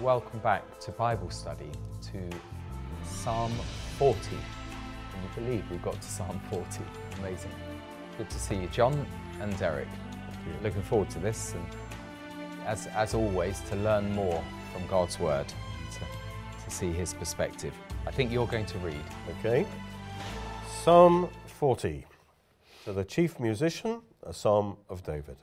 Welcome back to Bible study, to Psalm 40. Can you believe we've got to Psalm 40? Amazing. Good to see you, John and Derek. Looking forward to this, and as always, to learn more from God's Word, to see His perspective. I think you're going to read. Okay. Psalm 40, to the chief musician, a psalm of David.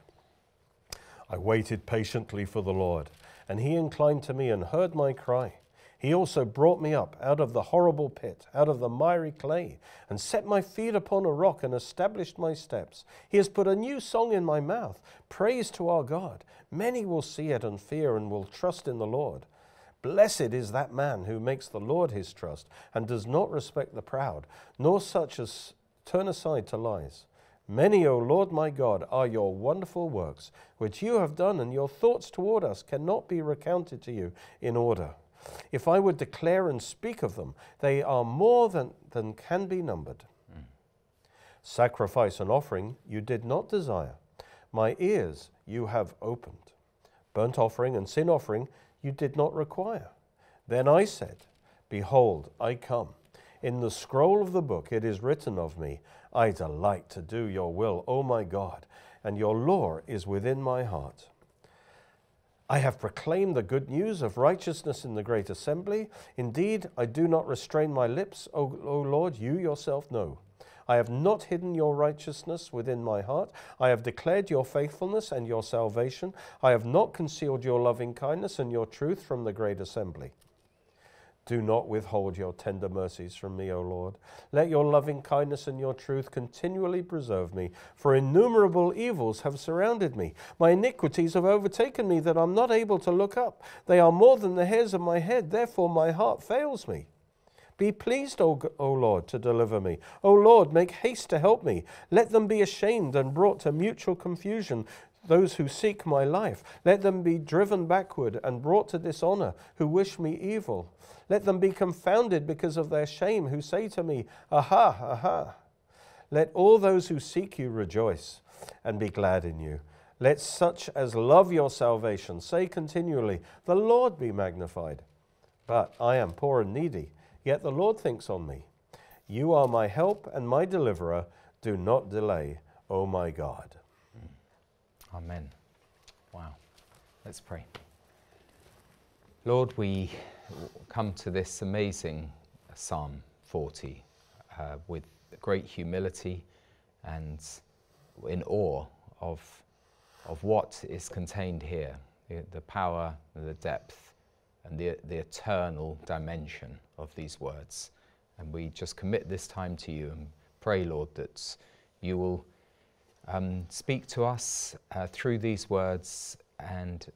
I waited patiently for the Lord, and he inclined to me and heard my cry. He also brought me up out of the horrible pit, out of the miry clay, and set my feet upon a rock and established my steps. He has put a new song in my mouth, praise to our God. Many will see it and fear and will trust in the Lord. Blessed is that man who makes the Lord his trust and does not respect the proud, nor such as turn aside to lies. Many, O Lord my God, are your wonderful works, which you have done, and your thoughts toward us cannot be recounted to you in order. If I would declare and speak of them, they are more than can be numbered. Sacrifice and offering you did not desire. My ears you have opened. Burnt offering and sin offering you did not require. Then I said, behold, I come. In the scroll of the book it is written of me, I delight to do your will, O my God, and your law is within my heart. I have proclaimed the good news of righteousness in the great assembly. Indeed, I do not restrain my lips, O Lord, you yourself know. I have not hidden your righteousness within my heart. I have declared your faithfulness and your salvation. I have not concealed your loving kindness and your truth from the great assembly. Do not withhold your tender mercies from me, O Lord. Let your loving kindness and your truth continually preserve me, for innumerable evils have surrounded me. My iniquities have overtaken me that I'm not able to look up. They are more than the hairs of my head, therefore my heart fails me. Be pleased, O Lord, to deliver me. O Lord, make haste to help me. Let them be ashamed and brought to mutual confusion, those who seek my life. Let them be driven backward and brought to dishonor, who wish me evil. Let them be confounded because of their shame, who say to me, aha, aha. Let all those who seek you rejoice and be glad in you. Let such as love your salvation say continually, the Lord be magnified. But I am poor and needy, yet the Lord thinks on me. You are my help and my deliverer. Do not delay, O my God. Amen. Wow. Let's pray. Lord, we come to this amazing Psalm 40 with great humility and in awe of what is contained here, the power, the depth, and the eternal dimension of these words. And we just commit this time to you and pray, Lord, that you will speak to us through these words, and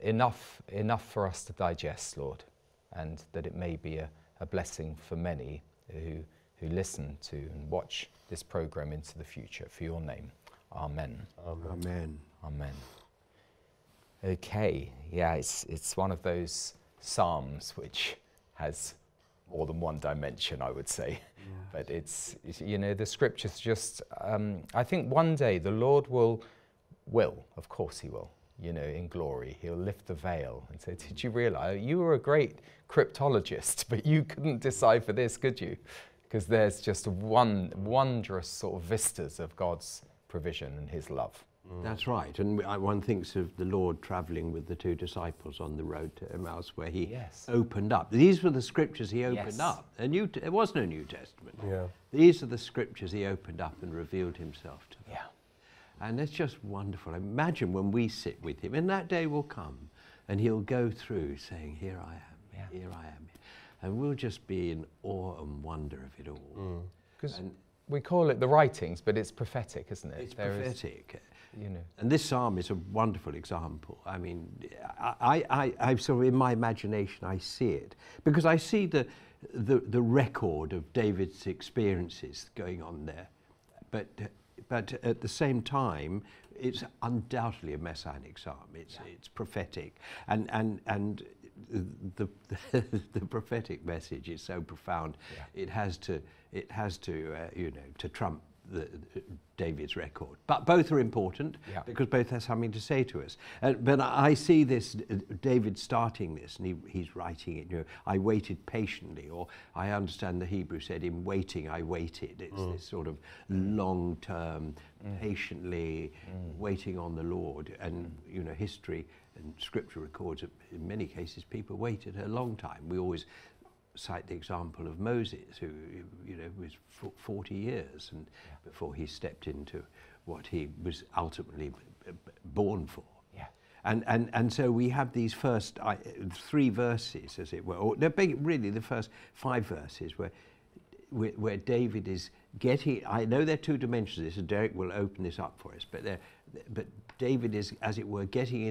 enough for us to digest, Lord, and that it may be a blessing for many who listen to and watch this program into the future. For your name, amen. Amen. Amen. Amen. Okay, yeah, it's one of those psalms which has more than one dimension, I would say. Yeah. But it's, you know, the scriptures just, I think one day the Lord will, of course he will, you know, in glory, he'll lift the veil and say, did you realize, you were a great cryptologist, but you couldn't decipher this, could you? Because there's just one wondrous sort of vistas of God's provision and his love. Mm. That's right, and one thinks of the Lord travelling with the two disciples on the road to Emmaus, where he opened up. These were the scriptures he opened up. There was no New Testament. Yeah. These are the scriptures he opened up and revealed himself to them. Yeah. And it's just wonderful. Imagine when we sit with him, and that day will come, and he'll go through saying, here I am, here I am. And we'll just be in awe and wonder of it all. Mm. We call it the writings, but it's prophetic, isn't it? It's prophetic. You know. And this psalm is a wonderful example. I mean, I sort of, in my imagination, I see it. Because I see the record of David's experiences going on there. But at the same time, it's undoubtedly a Messianic psalm. It's prophetic. And the prophetic message is so profound, it has to, you know, to trump David's record. But both are important, yeah, because both have something to say to us. But I see this, David starting this, and he's writing it, you know, I waited patiently, or I understand the Hebrew said, in waiting I waited. It's this sort of long-term, patiently waiting on the Lord. And, you know, history and scripture records that in many cases people waited a long time. We always cite the example of Moses, who, you know, was 40 years and before he stepped into what he was ultimately born for. Yeah. And so we have these first three verses, as it were, or they're really the first five verses where David is getting. I know there are two dimensions of this, and Derek will open this up for us. But David is, as it were, getting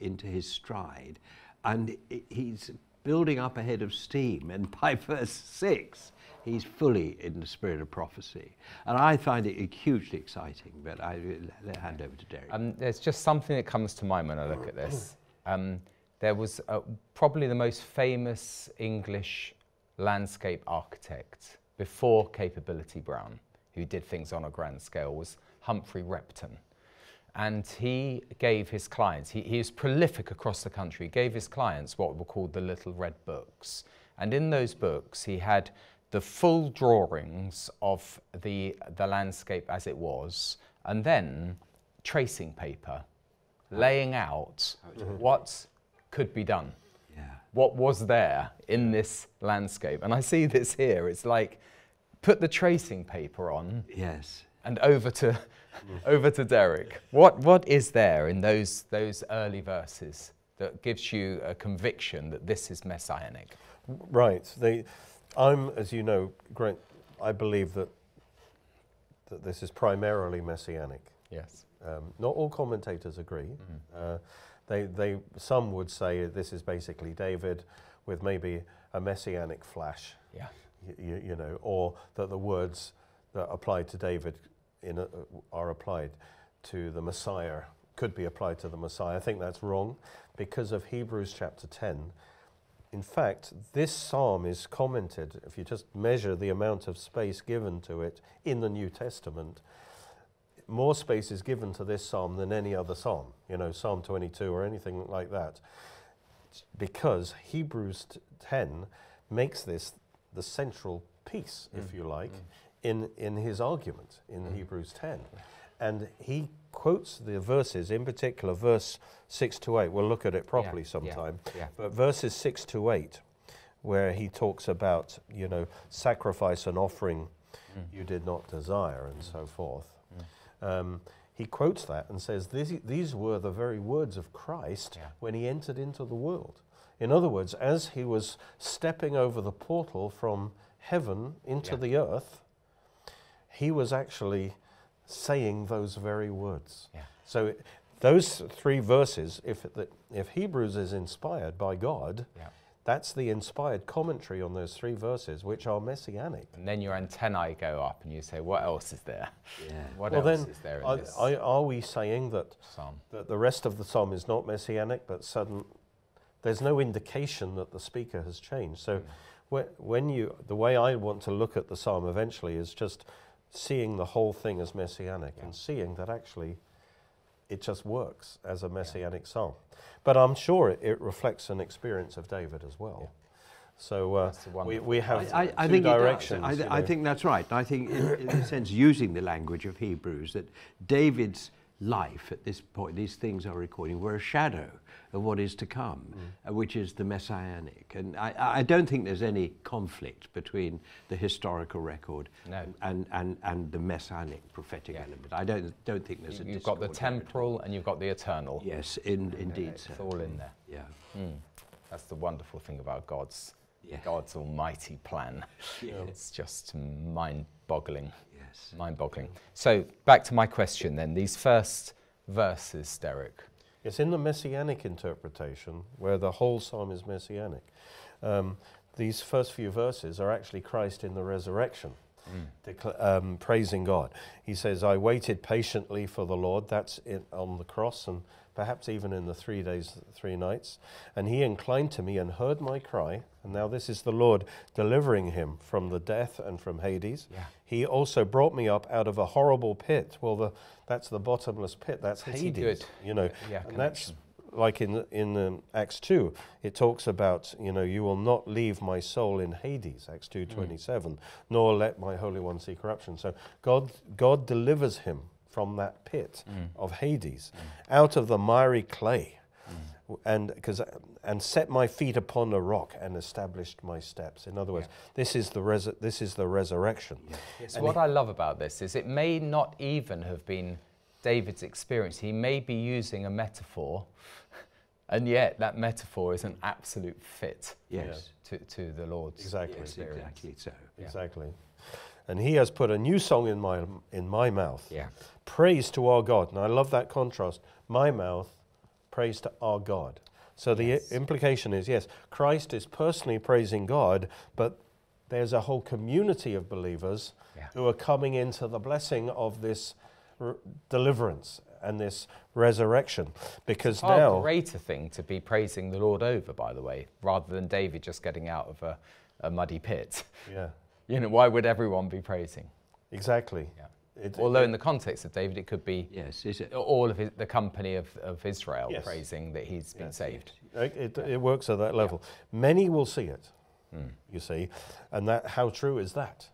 into his stride, and he's building up a head of steam, and by verse 6 he's fully in the spirit of prophecy, and I find it hugely exciting. But I hand over to Derek. There's just something that comes to mind when I look at this. There was probably the most famous English landscape architect before Capability Brown, who did things on a grand scale, was Humphrey Repton. And he gave his clients, he was prolific across the country, he gave his clients what were called the Little Red Books. And in those books, he had the full drawings of the landscape as it was, and then tracing paper, laying out what could be done, what was there in this landscape. And I see this here, it's like, put the tracing paper on. Yes. And over to Derek. What is there in those early verses that gives you a conviction that this is messianic? Right. I'm, as you know, Grant, I believe that this is primarily messianic. Yes. Not all commentators agree. Some would say this is basically David with maybe a messianic flash. Yeah. You know, or that the words that applied to David are applied to the Messiah, could be applied to the Messiah. I think that's wrong because of Hebrews chapter 10. In fact, this psalm is commented, if you just measure the amount of space given to it in the New Testament, more space is given to this psalm than any other psalm, you know, Psalm 22 or anything like that, because Hebrews 10 makes this the central piece, if you like, in his argument in Hebrews 10. And he quotes the verses, in particular verse 6 to 8. We'll look at it properly sometime. Yeah. But verses 6 to 8, where he talks about, you know, sacrifice and offering you did not desire, and so forth. He quotes that and says, these were the very words of Christ when he entered into the world. In other words, as he was stepping over the portal from heaven into the earth, he was actually saying those very words. Yeah. So those three verses, if Hebrews is inspired by God, that's the inspired commentary on those three verses, which are messianic. And then your antennae go up and you say, what else is there? Yeah. What else is there in this? Are we saying that psalm, that the rest of the psalm is not messianic, but there's no indication that the speaker has changed? So the way I want to look at the psalm eventually is just seeing the whole thing as messianic and seeing that actually it just works as a messianic psalm. But I'm sure it reflects an experience of David as well. Yeah. So we have two directions. I think that's right. I think in a sense, using the language of Hebrews, that David's life at this point, these things are recording, were a shadow of what is to come, which is the messianic. And I don't think there's any conflict between the historical record and the messianic prophetic element. I don't think there's a discord. You've got the temporal and you've got the eternal. Yes, indeed. It's all in there. Yeah. That's the wonderful thing about God's almighty plan. Yeah. It's just mind-boggling. Mind-boggling. So back to my question then, these first verses, Derek. It's in the messianic interpretation where the whole psalm is messianic. These first few verses are actually Christ in the resurrection. praising God. He says, I waited patiently for the Lord. That's it, on the cross, and perhaps even in the 3 days, 3 nights. And he inclined to me and heard my cry. And now this is the Lord delivering him from the death and from Hades. Yeah. He also brought me up out of a horrible pit. Well, that's the bottomless pit. That's Hades. Good. You know, yeah, and that's like in Acts 2, it talks about, you know, you will not leave my soul in Hades, Acts 2:27, nor let my Holy One see corruption. So God delivers him from that pit of Hades, out of the miry clay, and set my feet upon a rock and established my steps. In other words, this is the resurrection. Yeah. Yes. What I love about this is it may not even have been David's experience. He may be using a metaphor, and yet that metaphor is an absolute fit to the Lord's experience. Exactly so. Yeah. Exactly. And he has put a new song in my mouth. Yeah. Praise to our God. And I love that contrast. My mouth, praise to our God. So the implication is, yes, Christ is personally praising God, but there's a whole community of believers who are coming into the blessing of this deliverance and this resurrection, because it's now a greater thing to be praising the Lord over, by the way, rather than David just getting out of a muddy pit. Yeah, you know, why would everyone be praising? Exactly. Yeah. Although in the context of David, it could be all of the company of Israel praising that he's been saved. It works at that level. Yeah. Many will see it, you see, and that how true is that?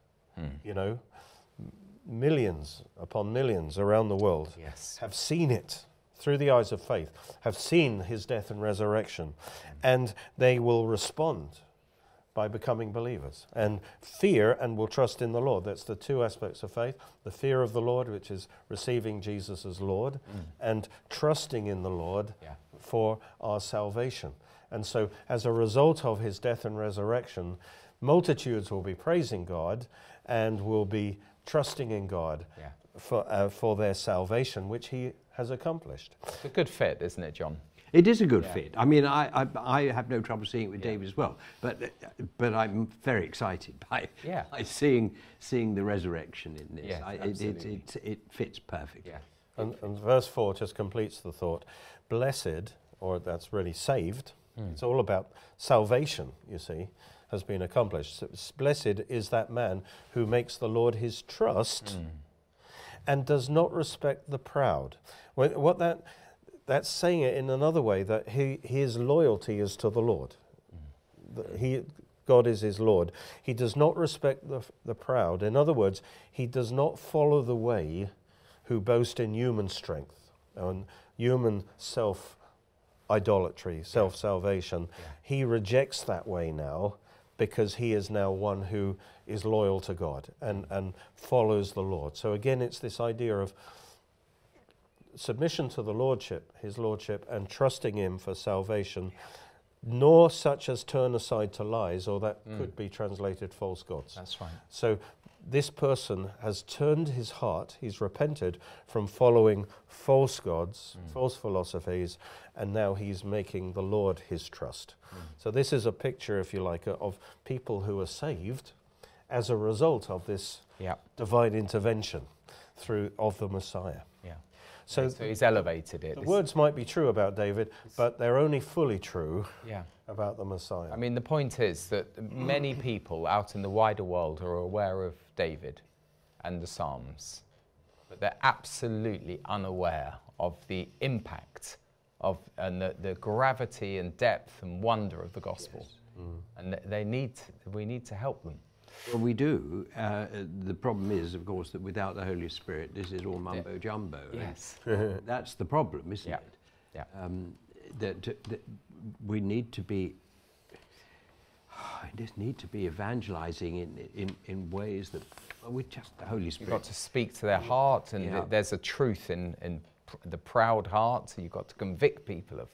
You know. Millions upon millions around the world have seen it through the eyes of faith, have seen his death and resurrection, and they will respond by becoming believers and fear and will trust in the Lord. That's the two aspects of faith: the fear of the Lord, which is receiving Jesus as Lord, and trusting in the Lord for our salvation. And so as a result of his death and resurrection, multitudes will be praising God and will be trusting in God for their salvation, which he has accomplished. It's a good fit, isn't it, John? It is a good fit. I mean, I have no trouble seeing it with David as well, but I'm very excited by seeing the resurrection in this. Yeah, it fits perfectly. Yeah. And verse 4 just completes the thought. Blessed, or that's really saved. It's all about salvation, you see, has been accomplished. So blessed is that man who makes the Lord his trust and does not respect the proud. What that's saying it in another way, that his loyalty is to the Lord. God is his Lord. He does not respect the proud. In other words, he does not follow the way who boast in human strength and human self-idolatry, self-salvation. Yeah. He rejects that way now, because he is now one who is loyal to God and follows the Lord. So again, it's this idea of submission to the Lordship, his Lordship, and trusting him for salvation, nor such as turn aside to lies, or that could be translated false gods. That's right. So this person has turned his heart, he's repented from following false gods, false philosophies, and now he's making the Lord his trust. So this is a picture, if you like, of people who are saved as a result of this divine intervention of the Messiah. Yeah. So he's elevated it. The words might be true about David, but they're only fully true about the Messiah. I mean, the point is that many people out in the wider world are aware of David and the Psalms, but they're absolutely unaware of the impact of and the gravity and depth and wonder of the gospel. And we need to help them. Well, we do. The problem is, of course, that without the Holy Spirit, this is all mumbo-jumbo. Yes. That's the problem, isn't it? Yeah. That we need to be... I just need to be evangelising in ways that... Well, with just the Holy Spirit. You've got to speak to their heart, and there's a truth in the proud heart. So you've got to convict people of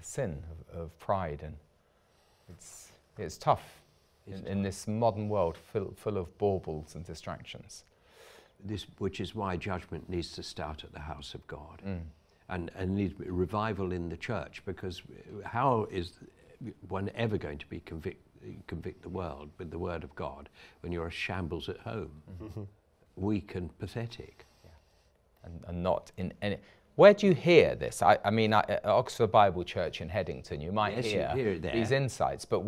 sin, of pride. And it's tough. In this modern world full of baubles and distractions. Which is why judgment needs to start at the house of God, and needs revival in the church, because how is one ever going to be convict the world with the word of God when you're a shambles at home, mm-hmm. weak and pathetic. Yeah. And not in any... Where do you hear this? I mean, at Oxford Bible Church in Headington, you might hear these insights, but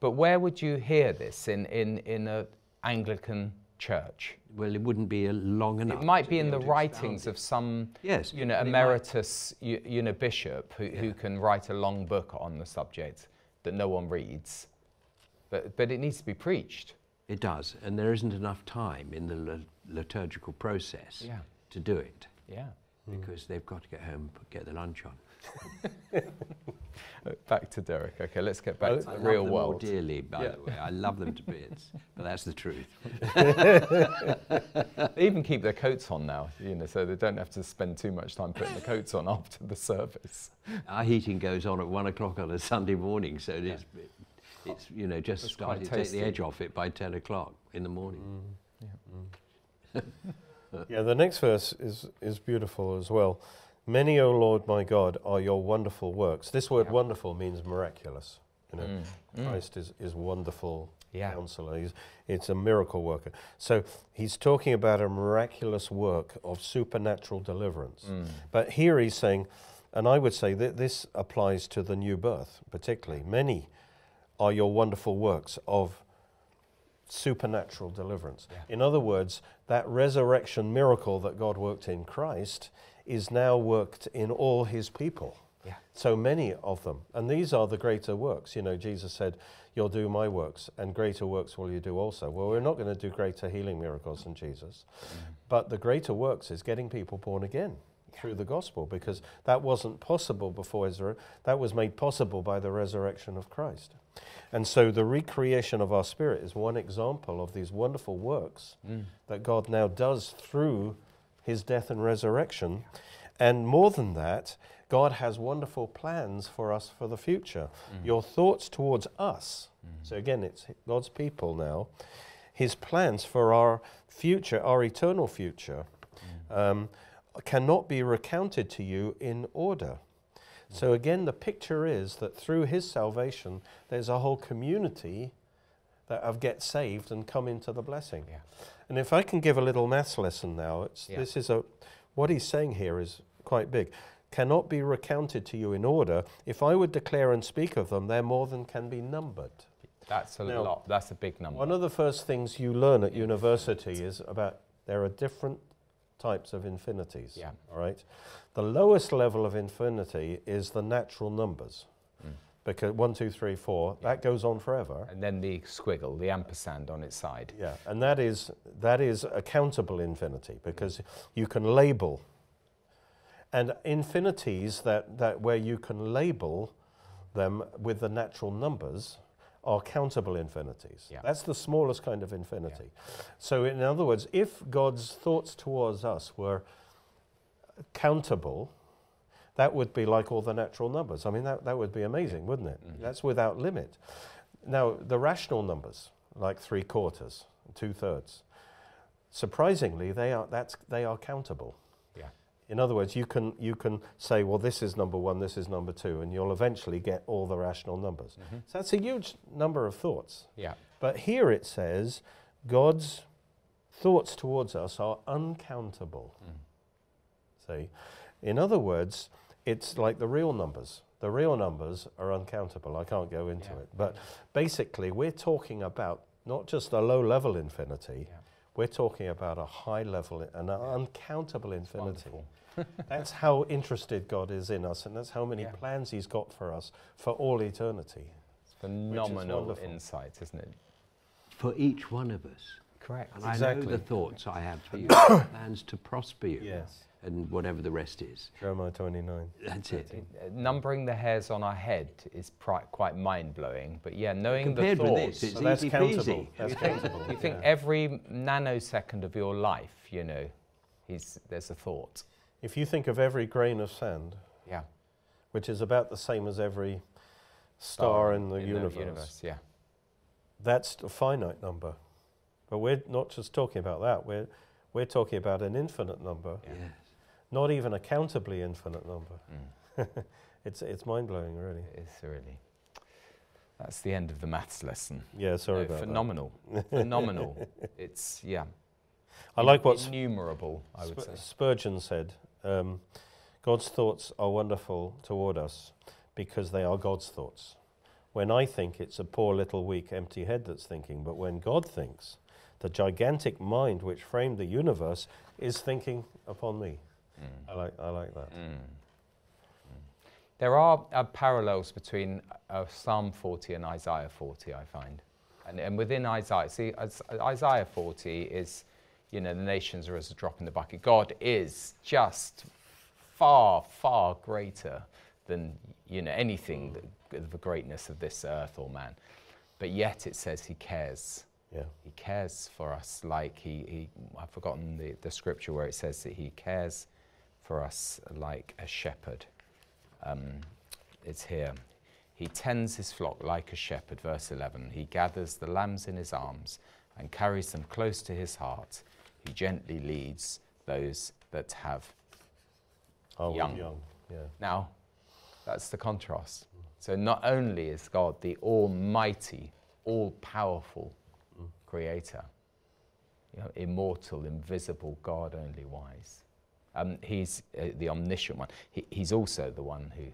where would you hear this in an Anglican church? Well, it wouldn't be long enough. It might be in the writings of some, you know, emeritus, you know, bishop who can write a long book on the subject that no one reads, but it needs to be preached. It does, and there isn't enough time in the liturgical process to do it. Yeah. Because they've got to get home and get their lunch on. Back to Derek. Okay, let's get back to the real world. I love them all dearly, by the way. I love them to bits, but that's the truth. They even keep their coats on now, you know, so they don't have to spend too much time putting the coats on after the service. Our heating goes on at 1 o'clock on a Sunday morning, so it's you know, just starting to take the edge off it by 10 o'clock in the morning. Mm. Yeah. Mm. Yeah, the next verse is beautiful as well. Many, O Lord my God, are your wonderful works. This word wonderful means miraculous. You know, Christ is wonderful counselor. It's a miracle worker. So he's talking about a miraculous work of supernatural deliverance. Mm. But here he's saying, and I would say that this applies to the new birth particularly, many are your wonderful works of supernatural deliverance. Yeah. In other words, that resurrection miracle that God worked in Christ is now worked in all his people. Yeah. So many of them. And these are the greater works. You know, Jesus said, you'll do my works and greater works will you do also. Well, we're not going to do greater healing miracles than Jesus. Mm-hmm. But the greater works is getting people born again through the gospel, because that wasn't possible before Israel. That was made possible by the resurrection of Christ. And so the recreation of our spirit is one example of these wonderful works that God now does through his death and resurrection. And more than that, God has wonderful plans for us for the future. Mm. Your thoughts towards us, so again, it's God's people now, his plans for our future, our eternal future, cannot be recounted to you in order. So again, the picture is that through his salvation, there's a whole community that have get saved and come into the blessing. Yeah. And if I can give a little maths lesson now, this is what he's saying here is quite big. Cannot be recounted to you in order. If I would declare and speak of them, they're more than can be numbered. That's a lot. That's a big number. One of the first things you learn at university is about there are different types of infinities. Yeah. All right. The lowest level of infinity is the natural numbers, because 1, 2, 3, 4. That goes on forever. And then the squiggle, the ampersand on its side. Yeah, and that is a countable infinity, because you can label. And infinities that where you can label them with the natural numbers are countable infinities. Yeah. That's the smallest kind of infinity. Yeah. So in other words, if God's thoughts towards us were countable, that would be like all the natural numbers. I mean, that would be amazing, wouldn't it? Mm-hmm. That's without limit. Now, the rational numbers, like 3/4, 2/3, surprisingly, they are countable. Yeah. In other words, you can say, well, this is number 1, this is number 2, and you'll eventually get all the rational numbers. Mm-hmm. So that's a huge number of thoughts. Yeah. But here it says, God's thoughts towards us are uncountable. Mm. See? In other words, it's like the real numbers. The real numbers are uncountable. I can't go into it. But basically, we're talking about not just a low-level infinity, we're talking about a high level, an uncountable infinity. That's how interested God is in us, and that's how many plans he's got for us for all eternity. It's phenomenal insight, isn't it? For each one of us. Correct. And I know the thoughts I have for you, plans to prosper you, and whatever the rest is. Jeremiah 29. That's it. Numbering the hairs on our head is quite mind-blowing, but knowing compared the thoughts... Compared with this, it's easy peasy. That's countable. You think every nanosecond of your life, you know, there's a thought. If you think of every grain of sand, which is about the same as every star in the universe, that's a finite number. But we're not just talking about that, we're talking about an infinite number. Yeah. Yes. Not even a countably infinite number. Mm. It's mind-blowing, really. It is, really. That's the end of the maths lesson. Yeah, sorry about phenomenal. That. Phenomenal. Phenomenal. It's, yeah. I like what's innumerable, I would say. Spurgeon said, God's thoughts are wonderful toward us because they are God's thoughts. When I think, it's a poor little weak empty head that's thinking, but when God thinks, the gigantic mind which framed the universe is thinking upon me. Mm. I like that. Mm. There are parallels between Psalm 40 and Isaiah 40, I find. And within Isaiah, see, Isaiah 40 is, you know, the nations are as a drop in the bucket. God is just far, far greater than, you know, anything, the greatness of this earth or man. But yet it says he cares. Yeah. He cares for us like he I've forgotten the scripture where it says that he cares for us like a shepherd. It's here. He tends his flock like a shepherd, verse 11. He gathers the lambs in his arms and carries them close to his heart. He gently leads those that have young. Yeah. Now, that's the contrast. Mm. So not only is God the almighty, all-powerful creator, you know, immortal, invisible, God only wise. He's the omniscient one. He's also the one who,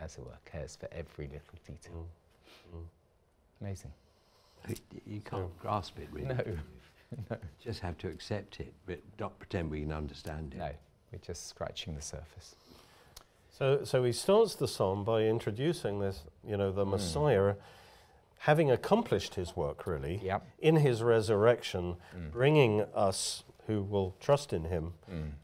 as it were, cares for every little detail. Mm. Mm. Amazing. You can't grasp it, really. No. No. Just have to accept it, but not pretend we can understand it. No, we're just scratching the surface. So he starts the psalm by introducing this, you know, the Messiah, having accomplished his work, really, in his resurrection, bringing us who will trust in him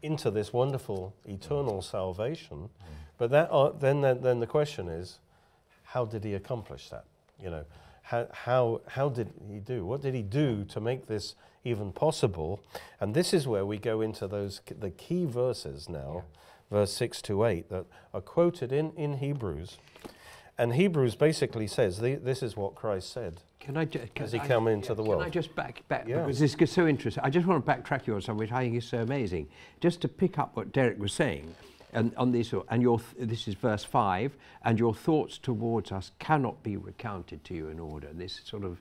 into this wonderful eternal salvation. But that then the question is, how did he accomplish that? You know, how did he do? What did he do to make this even possible? And this is where we go into the key verses now, verse 6 to 8, that are quoted in Hebrews. And Hebrews basically says, this is what Christ said. Can I just back because this is so interesting. I just want to backtrack you on something which I think is so amazing. Just to pick up what Derek was saying, and on this, and this is verse 5, and your thoughts towards us cannot be recounted to you in order. And this sort of,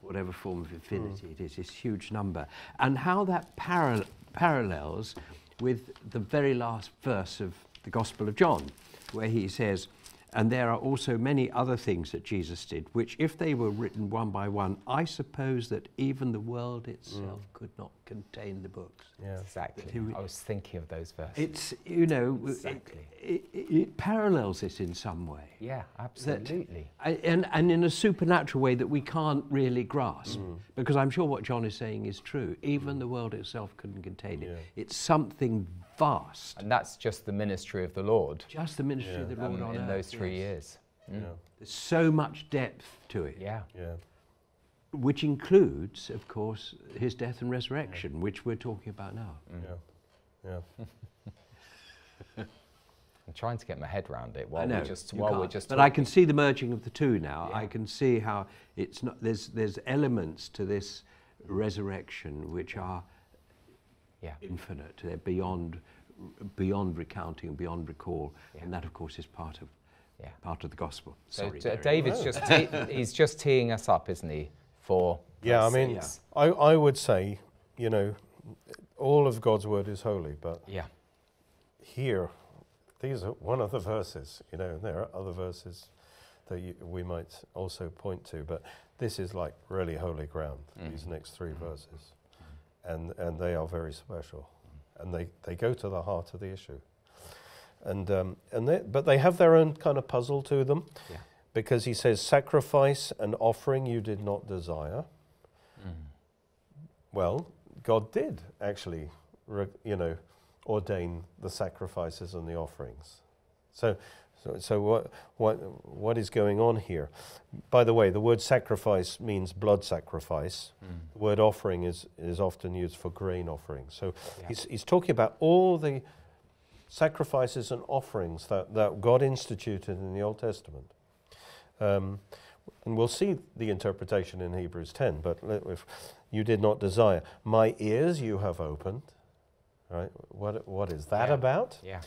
whatever form of infinity it is, this huge number. And how that parallels with the very last verse of the Gospel of John, where he says, and there are also many other things that Jesus did, which if they were written one by one, I suppose that even the world itself could not contain the books. Yeah. Exactly. I was thinking of those verses. It's, you know, exactly. It parallels this in some way. Yeah, absolutely. And in a supernatural way that we can't really grasp, because I'm sure what John is saying is true. Even the world itself couldn't contain it. It's something vast. And that's just the ministry of the Lord. Just the ministry of the Lord on earth. In those 3 years. Mm. Yeah. There's so much depth to it. Yeah. Yeah. Which includes, of course, his death and resurrection, which we're talking about now. Mm. Yeah. Yeah. I'm trying to get my head around it while we're just talking. But I can see the merging of the two now. Yeah. I can see how it's not there's elements to this resurrection which are infinite. They're beyond recounting, beyond recall, and that, of course, is part of the gospel. Sorry, so David's he's just teeing us up, isn't he? For I would say, you know, all of God's word is holy, but here, these are one of the verses. You know, and there are other verses that we might also point to, but this is like really holy ground. These next three verses, and they are very special, and they go to the heart of the issue. But they have their own kind of puzzle to them, because he says, sacrifice and offering you did not desire. Well, God did actually, you know, ordain the sacrifices and the offerings. So what is going on here? By the way, the word sacrifice means blood sacrifice. The word offering is often used for grain offerings. So he's talking about all the sacrifices and offerings that God instituted in the Old Testament. And we'll see the interpretation in Hebrews 10, but if you did not desire. My ears you have opened, right? What is that about? Yeah.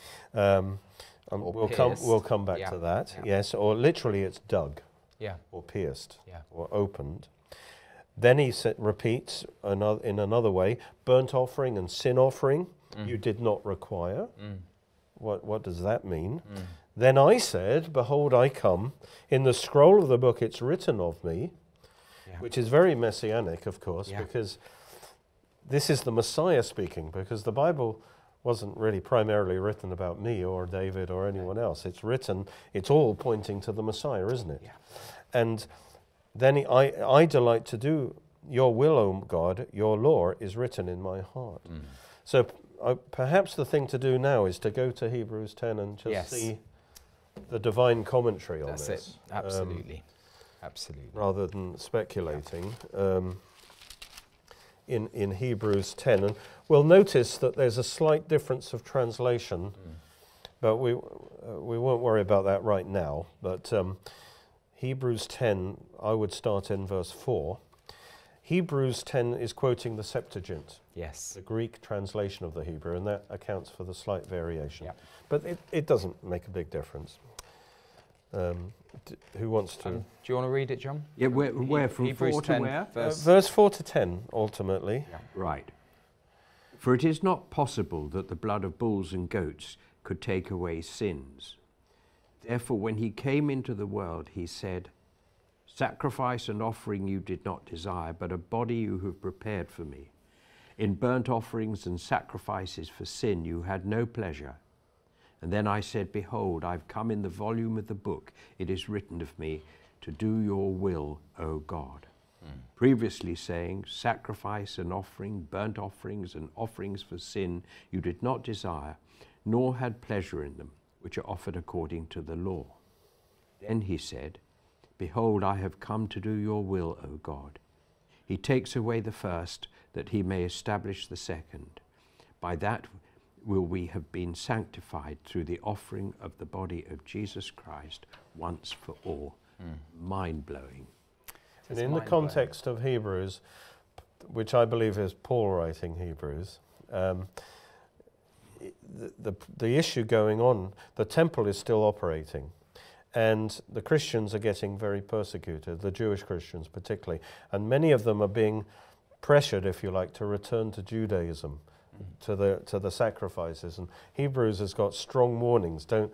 We'll come back to that. Yeah. Yes, or literally it's dug. yeah, or pierced, yeah, or opened. Then he repeats in another way, burnt offering and sin offering you did not require. What does that mean? Then I said, behold, I come. In the scroll of the book it's written of me, yeah, which is very messianic, of course, yeah, because this is the Messiah speaking, because the Bible wasn't really primarily written about me or David or anyone else. It's written, it's all pointing to the Messiah, isn't it? Yeah. And then I delight to do your will, O God, your law is written in my heart. So perhaps the thing to do now is to go to Hebrews 10 and just see the divine commentary on this. That's it, absolutely, absolutely. Rather than speculating in Hebrews 10. And we'll notice that there's a slight difference of translation, but we won't worry about that right now. But Hebrews 10, I would start in verse 4. Hebrews 10 is quoting the Septuagint, the Greek translation of the Hebrew, and that accounts for the slight variation. Yep. But it doesn't make a big difference. Who wants to? Do you want to read it, John? Yeah, where from Hebrews 4 10, to where? Verse 4 to 10, ultimately. Yeah. Right. For it is not possible that the blood of bulls and goats could take away sins. Therefore, when he came into the world, he said, sacrifice and offering you did not desire, but a body you have prepared for me. In burnt offerings and sacrifices for sin you had no pleasure. And then I said, behold, I've come in the volume of the book. It is written of me, to do your will, O God. Previously saying, sacrifice and offering, burnt offerings and offerings for sin you did not desire, nor had pleasure in them, which are offered according to the law. Then he said, behold, I have come to do your will, O God. He takes away the first, that he may establish the second. By that will we have been sanctified through the offering of the body of Jesus Christ once for all. Mind-blowing. And in the context of Hebrews, which I believe is Paul writing Hebrews, the issue going on, the temple is still operating. And the Christians are getting very persecuted, the Jewish Christians particularly. And many of them are being pressured, if you like, to return to Judaism, to the sacrifices. And Hebrews has got strong warnings. Don't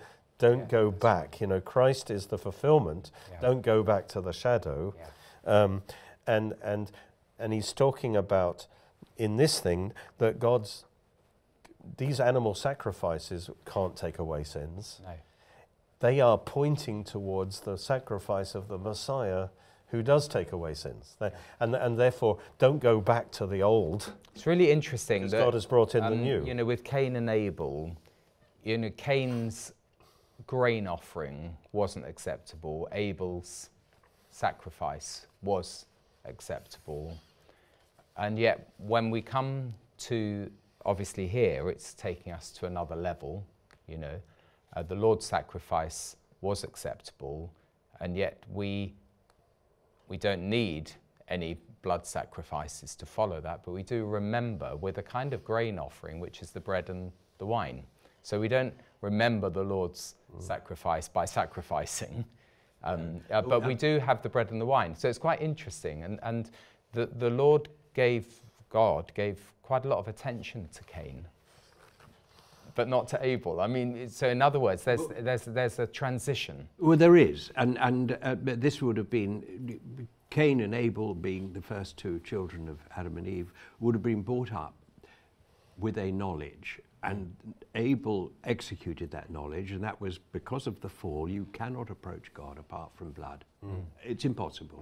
go back. You know, Christ is the fulfillment. Yeah. Don't go back to the shadow. Yeah. And he's talking about, in this thing, that God's, these animal sacrifices can't take away sins. No. They are pointing towards the sacrifice of the Messiah who does take away sins. And therefore, don't go back to the old. It's really interesting that God has brought in the new. You know, with Cain and Abel, you know, Cain's grain offering wasn't acceptable. Abel's sacrifice was acceptable. And yet, when we come to, obviously here, it's taking us to another level, you know. The Lord's sacrifice was acceptable, and yet we don't need any blood sacrifices to follow that, but we do remember with a kind of grain offering, which is the bread and the wine. So we don't remember the Lord's sacrifice by sacrificing, but we do have the bread and the wine. So it's quite interesting, and the Lord God gave quite a lot of attention to Cain, but not to Abel. I mean, so in other words, there's a transition. Well, there is, and this would have been, Cain and Abel being the first two children of Adam and Eve, would have been brought up with a knowledge, and Abel executed that knowledge, and that was because of the fall. You cannot approach God apart from blood. It's impossible.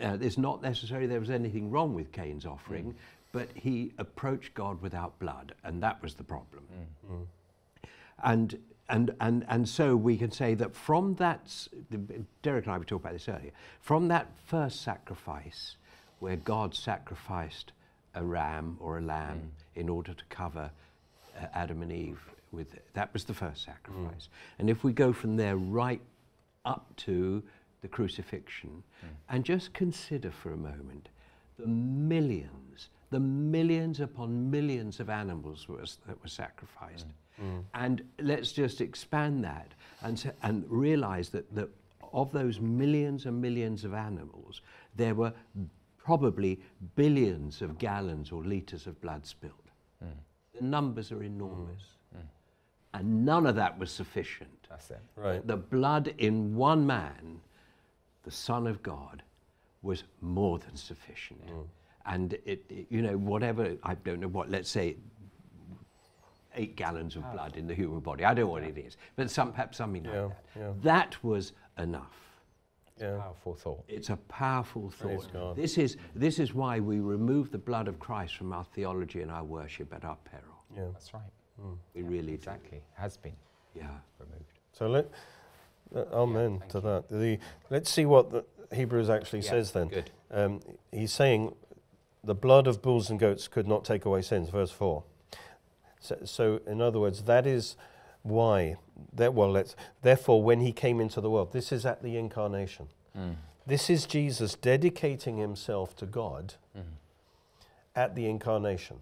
It's not necessarily there was anything wrong with Cain's offering, but he approached God without blood, and that was the problem. And so we can say that from that, Derek and I were talking about this earlier, from that first sacrifice where God sacrificed a ram or a lamb in order to cover Adam and Eve, that was the first sacrifice. And if we go from there right up to the crucifixion, and just consider for a moment the millions upon millions of animals that were sacrificed. And let's just expand that and realize that of those millions and millions of animals, there were probably billions of gallons or litres of blood spilled. Mm. The numbers are enormous. Mm. Mm. And none of that was sufficient. That's it. Right. The blood in one man, the Son of God, was more than sufficient. Mm. And it, you know, whatever, I don't know what, let's say 8 gallons of blood in the human body. I don't know what it is, but perhaps something like that. Yeah. That was enough. Yeah. It's a powerful thought. It's a powerful thought. This is why we remove the blood of Christ from our theology and our worship at our peril. Yeah, that's right. Mm. We really exactly do. Has been removed. So amen to that. Let's see what the Hebrews actually says then. Good. He's saying the blood of bulls and goats could not take away sins. Verse 4. So in other words, that is why. Therefore, when he came into the world, this is at the incarnation. Mm. This is Jesus dedicating himself to God at the incarnation.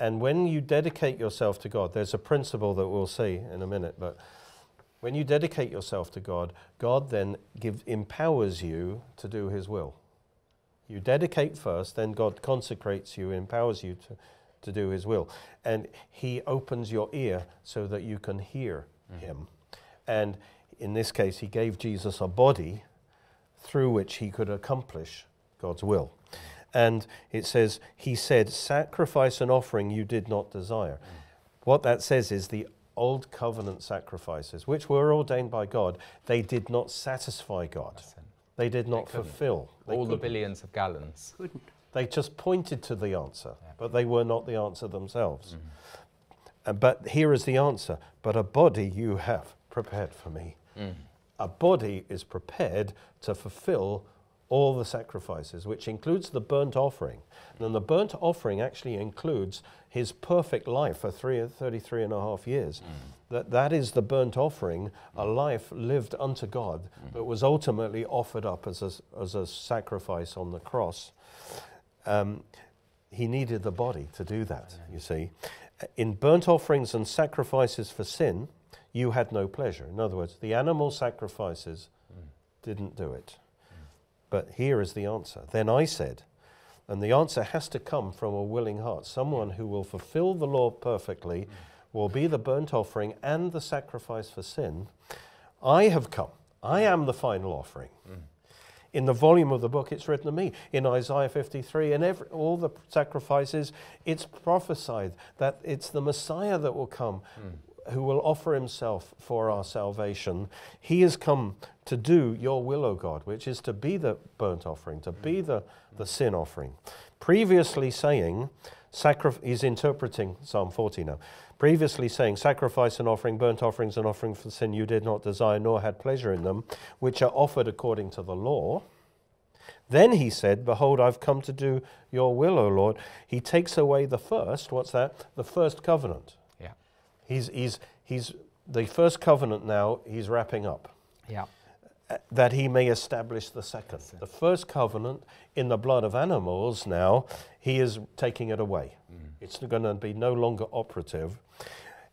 And when you dedicate yourself to God, there's a principle that we'll see in a minute, but when you dedicate yourself to God, God then empowers you to do his will. You dedicate first, then God consecrates you, empowers you to do his will. And he opens your ear so that you can hear him. And in this case, he gave Jesus a body through which he could accomplish God's will. And it says, he said, sacrifice and offering you did not desire. What that says is the old covenant sacrifices, which were ordained by God, they did not satisfy God. They did not fulfill. All the billions of gallons. Couldn't. They just pointed to the answer, but they were not the answer themselves. But here is the answer. But a body you have prepared for me. A body is prepared to fulfill all the sacrifices, which includes the burnt offering. And the burnt offering actually includes his perfect life for 33 and a half years. That is the burnt offering, a life lived unto God, that was ultimately offered up as a sacrifice on the cross. He needed the body to do that, you see. In burnt offerings and sacrifices for sin, you had no pleasure. In other words, the animal sacrifices didn't do it. But here is the answer. Then I said, and the answer has to come from a willing heart. Someone who will fulfill the law perfectly will be the burnt offering and the sacrifice for sin. I have come. I am the final offering. In the volume of the book, it's written of me. In Isaiah 53, in all the sacrifices, it's prophesied that it's the Messiah that will come, who will offer himself for our salvation. He has come to do your will, O God, which is to be the burnt offering, to be the sin offering. Previously saying, he's interpreting Psalm 40 now. Previously saying, sacrifice and offering, burnt offerings and offering for sin you did not desire nor had pleasure in them, which are offered according to the law. Then he said, behold, I've come to do your will, O Lord. He takes away the first, what's that? The first covenant. Yeah. He's the first covenant now, he's wrapping up. Yeah. That he may establish the second. The first covenant in the blood of animals now, he is taking it away. It's going to be no longer operative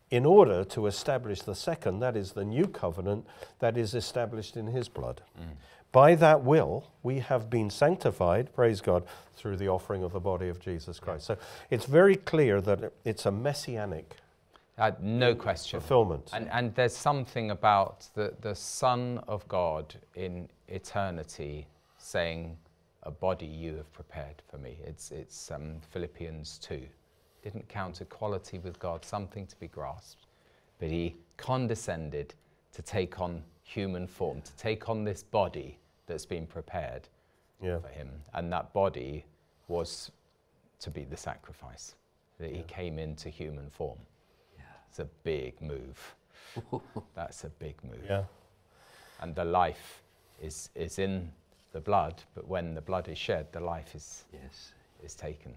in order to establish the second, that is the new covenant that is established in his blood. By that will, we have been sanctified, praise God, through the offering of the body of Jesus Christ. So it's very clear that it's a messianic no question. Fulfillment. And there's something about the Son of God in eternity saying, a body you have prepared for me. It's Philippians 2. Didn't count equality with God something to be grasped, but he condescended to take on human form, to take on this body that's been prepared for him. And that body was to be the sacrifice, that he came into human form. It's a big move. That's a big move. Yeah. And the life is in the blood, but when the blood is shed, the life is taken.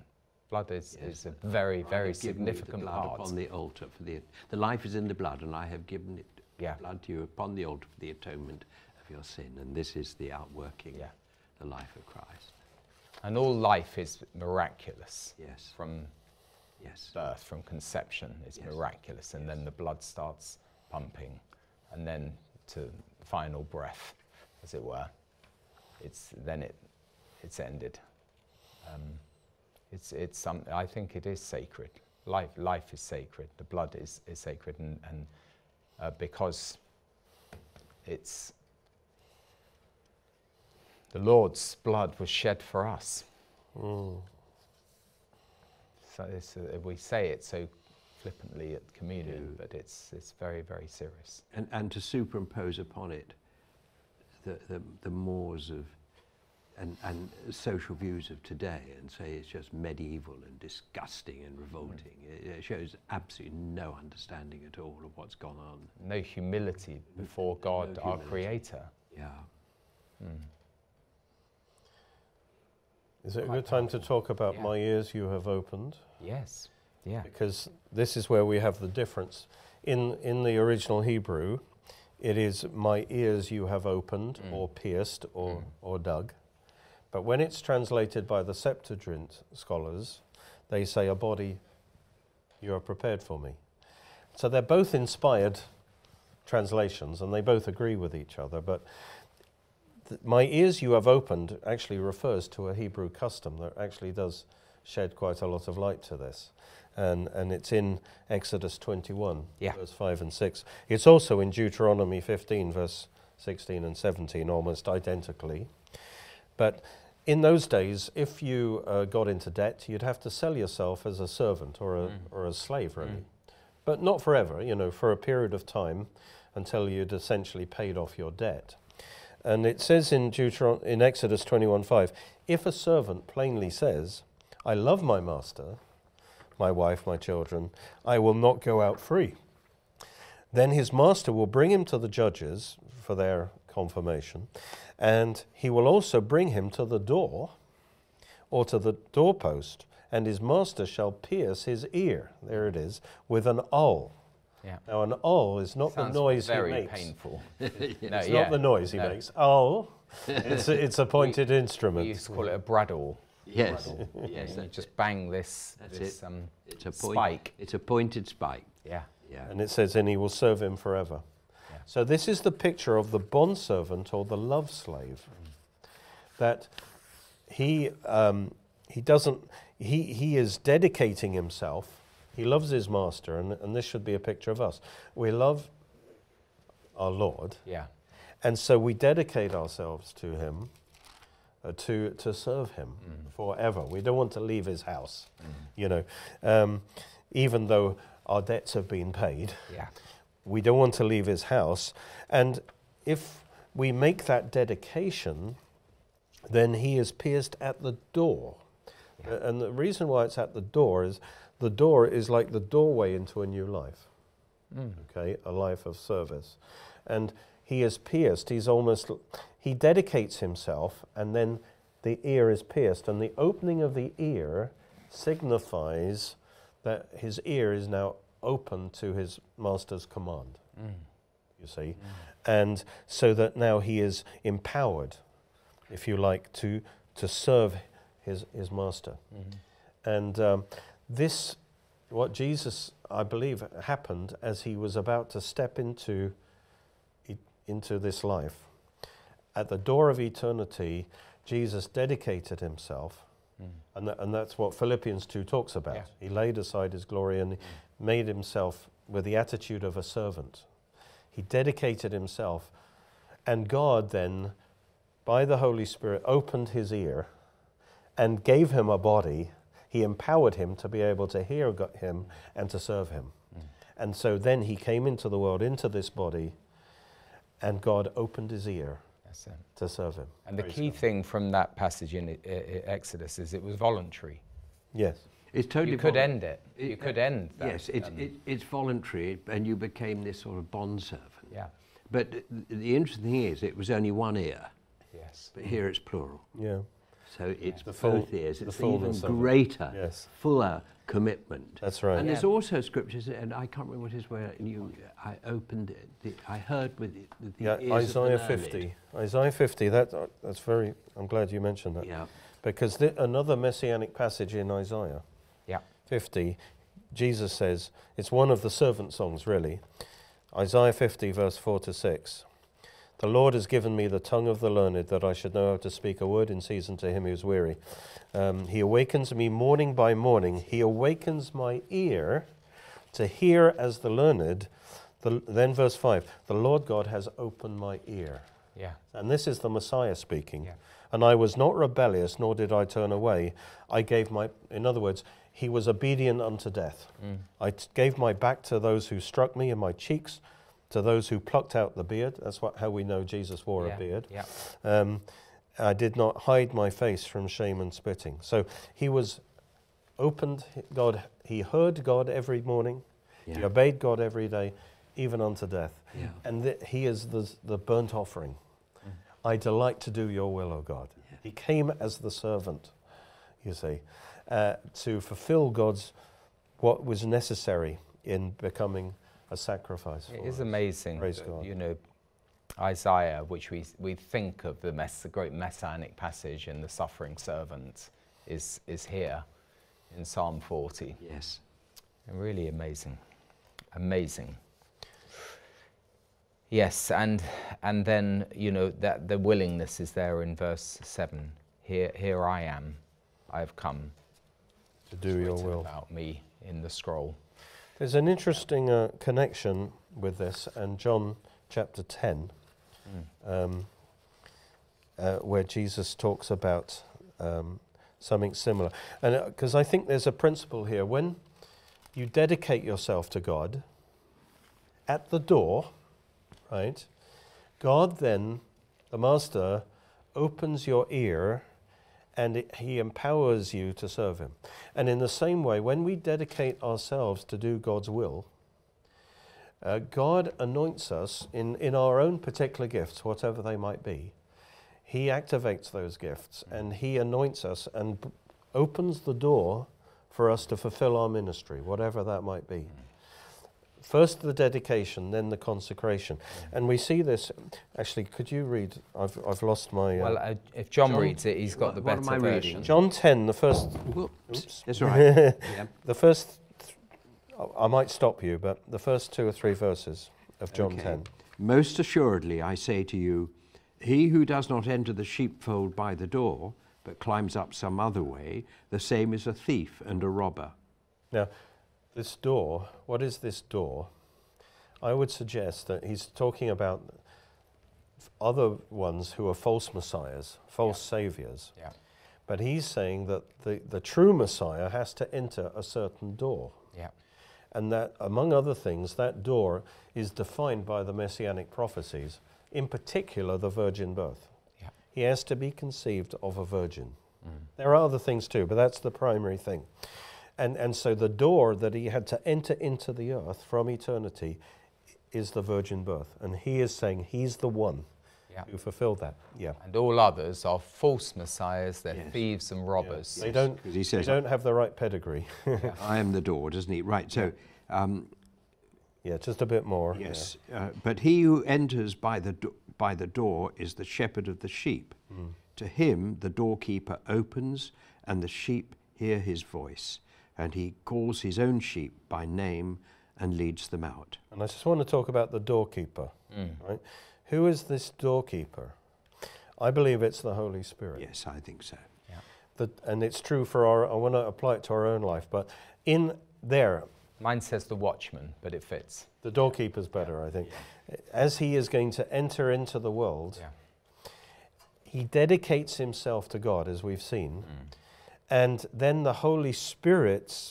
Blood is a very, very significant part. Upon the altar for the life is in the blood, and I have given it blood to you upon the altar for the atonement of your sin. And this is the outworking, the life of Christ. And all life is miraculous. Yes. Birth, from conception, is miraculous, and then the blood starts pumping, and then to final breath as it were, it's ended. It's something. I think it is sacred. Life is sacred. The blood is sacred, and because it's the Lord's blood was shed for us. Mm. So we say it so flippantly at communion, but it's very, very serious. And to superimpose upon it the mores of and social views of today and say it's just medieval and disgusting and revolting. Mm. It shows absolutely no understanding at all of what's gone on. No humility before God, our Creator. Yeah. Mm. Is it a good time to talk about My Ears You Have Opened? Yes. Yeah. Because this is where we have the difference. In the original Hebrew, it is my ears you have opened, or pierced, or dug. But when it's translated by the Septuagint scholars, they say a body you are prepared for me. So they're both inspired translations, and they both agree with each other. But my ears you have opened actually refers to a Hebrew custom that actually does shed quite a lot of light to this. And it's in Exodus 21, verse 5 and 6. It's also in Deuteronomy 15, verse 16 and 17, almost identically. But in those days, if you got into debt, you'd have to sell yourself as a servant or a slave, really. Mm. But not forever, you know, for a period of time until you'd essentially paid off your debt. And it says in Exodus 21:5, if a servant plainly says, I love my master, my wife, my children, I will not go out free. Then his master will bring him to the judges for their confirmation, and he will also bring him to the door or to the doorpost, and his master shall pierce his ear, there it is, with an awl. Yeah. Now an awl is not the noise he makes. Very painful. It's not the noise he makes. Awl, it's a pointed instrument. We used to call it a bradawl. Yes, yes. You just bang this it's a spike. It's a pointed spike. Yeah, yeah. And it says, and he will serve him forever. Yeah. So this is the picture of the bondservant or the love slave, that he is dedicating himself. He loves his master, and this should be a picture of us. We love our Lord. Yeah, and so we dedicate ourselves to him. To serve him forever. We don't want to leave his house, you know. Even though our debts have been paid, we don't want to leave his house. And if we make that dedication, then he is pierced at the door. Yeah. And the reason why it's at the door is the door is like the doorway into a new life, okay, a life of service. And he is pierced, he dedicates himself, and then the ear is pierced, and the opening of the ear signifies that his ear is now open to his master's command, you see, and so that now he is empowered, if you like, to serve his master. And this, what Jesus, I believe, happened as he was about to step into this life. At the door of eternity, Jesus dedicated himself, and that's what Philippians 2 talks about. Yeah. He laid aside his glory and made himself with the attitude of a servant. He dedicated himself, and God then, by the Holy Spirit, opened his ear and gave him a body. He empowered him to be able to hear him and to serve him. And so then he came into the world, into this body, and God opened his ear to serve him. And the key thing from that passage in Exodus is it was voluntary. Yes. It's totally You could end that. Yes, it's voluntary, and you became this sort of bondservant. Yeah. But the interesting thing is it was only one ear. Yes. But here it's plural. Yeah. So it's both ears. It's even greater, fuller commitment. That's right. And there's also scriptures, and I can't remember what it is, where I opened it. I heard with it. The ears Isaiah 50. Isaiah 50. That's very. I'm glad you mentioned that. Yeah. Because another messianic passage in Isaiah. Yeah. 50. Jesus says it's one of the servant songs, really. Isaiah 50, verse 4 to 6. The Lord has given me the tongue of the learned, that I should know how to speak a word in season to him who is weary. He awakens me morning by morning. He awakens my ear to hear as the learned. Then verse 5, the Lord God has opened my ear. Yeah. And this is the Messiah speaking. Yeah. And I was not rebellious, nor did I turn away. I gave my, in other words, he was obedient unto death. Mm. I gave my back to those who struck me, and my cheeks to those who plucked out the beard. That's how we know Jesus wore a beard. Yeah. I did not hide my face from shame and spitting. So he was opened, God, he heard God every morning, he obeyed God every day, even unto death. Yeah. And he is the burnt offering. Mm. I delight to do your will, O God. Yeah. He came as the servant, you see, to fulfill God's, what was necessary in becoming a sacrifice. It is amazing, you know, Isaiah, which we think of the great Messianic passage and the suffering servant, is here in Psalm 40. Yes. And really amazing, amazing. Yes, and then, you know, that the willingness is there in verse 7. Here I am, I have come to do your will. About me in the scroll. There's an interesting connection with this and John chapter 10, where Jesus talks about something similar. And because I think there's a principle here. When you dedicate yourself to God at the door, right, God then, the Master, opens your ear and he empowers you to serve him. And in the same way, when we dedicate ourselves to do God's will, God anoints us in our own particular gifts, whatever they might be. He activates those gifts and he anoints us and opens the door for us to fulfill our ministry, whatever that might be. First the dedication, then the consecration. And we see this, actually, could you read? I've lost my... Well, if John reads it, he's got the better version. John 10, the first... Whoops, that's all right. Yeah. The first, I might stop you, but the first 2 or 3 verses of John 10. Most assuredly, I say to you, he who does not enter the sheepfold by the door, but climbs up some other way, the same is a thief and a robber. Now, this door, what is this door? I would suggest that he's talking about other ones who are false messiahs, false saviors. Yeah. But he's saying that the true Messiah has to enter a certain door. Yeah. And that, among other things, that door is defined by the Messianic prophecies, in particular the virgin birth. Yeah. He has to be conceived of a virgin. Mm. There are other things too, but that's the primary thing. And so the door that he had to enter into the earth from eternity is the virgin birth. And he is saying he's the one who fulfilled that. Yeah. And all others are false messiahs, they're thieves and robbers. Yeah. They don't have the right pedigree. Yeah. I am the door, doesn't he? Right, so... yeah, just a bit more. Yes, yeah. But he who enters by the door is the shepherd of the sheep. Mm. To him the doorkeeper opens and the sheep hear his voice. And he calls his own sheep by name and leads them out. And I just want to talk about the doorkeeper. Mm. Right? Who is this doorkeeper? I believe it's the Holy Spirit. Yes, I think so. Yeah. And it's true for our, I want to apply it to our own life, but in there... Mine says the watchman, but it fits. The doorkeeper's better, I think. Yeah. As he is going to enter into the world, he dedicates himself to God, as we've seen, and then the Holy Spirit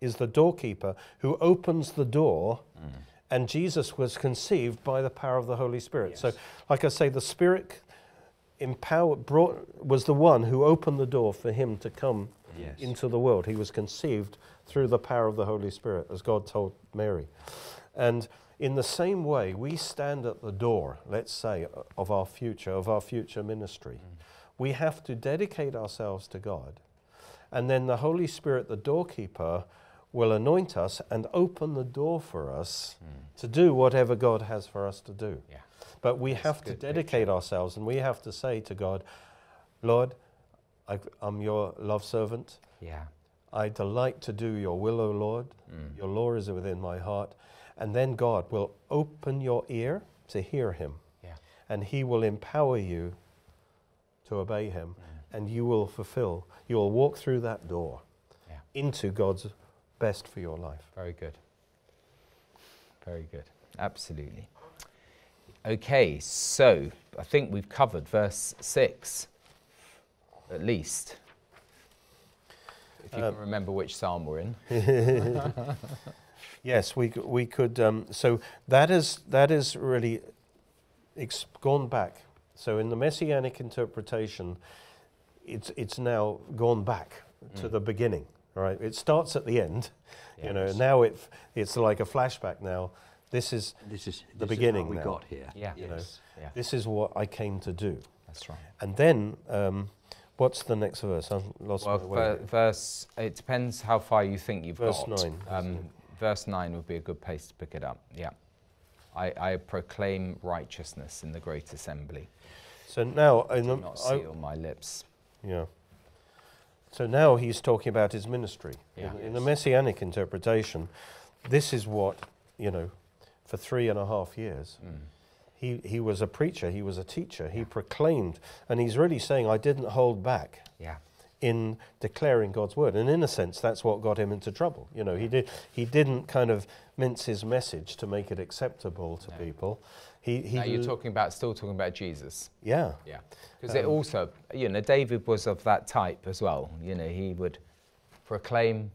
is the doorkeeper who opens the door, and Jesus was conceived by the power of the Holy Spirit. Yes. So, like I say, the Spirit was the one who opened the door for him to come into the world. He was conceived through the power of the Holy Spirit, as God told Mary. And in the same way, we stand at the door, let's say, of our future ministry. Mm. We have to dedicate ourselves to God, and then the Holy Spirit, the doorkeeper, will anoint us and open the door for us to do whatever God has for us to do. Yeah. But we have to dedicate ourselves, and we have to say to God, Lord, I'm your love servant. Yeah. I delight to do your will, O Lord. Mm. Your law is within my heart. And then God will open your ear to hear him. and he will empower you to obey him, and you will fulfill. You will walk through that door into God's best for your life. Very good. Very good. Absolutely. Okay, so I think we've covered verse 6, at least. If you can remember which psalm we're in. Yes, we could. So that is really gone back. So in the Messianic interpretation, it's now gone back to the beginning. Right, it starts at the end. Yes. You know, now it's like a flashback now. This is the beginning. Is what we got here. Yeah. You know, yeah. This is what I came to do. That's right. And then, what's the next verse? I've lost my way. Verse. It depends how far you think you've got. Verse 9. Verse 9 would be a good place to pick it up. Yeah. I proclaim righteousness in the great assembly. So now I do not seal my lips. Yeah. So now he's talking about his ministry. Yeah. In the Messianic interpretation, this is what, you know, for 3.5 years, he was a preacher, he was a teacher, he proclaimed, and he's really saying, I didn't hold back in declaring God's word. And in a sense, that's what got him into trouble. You know, he didn't kind of mince his message to make it acceptable to people. Now you're still talking about Jesus. Yeah. Yeah. Because it also, you know, David was of that type as well. You know, he would proclaim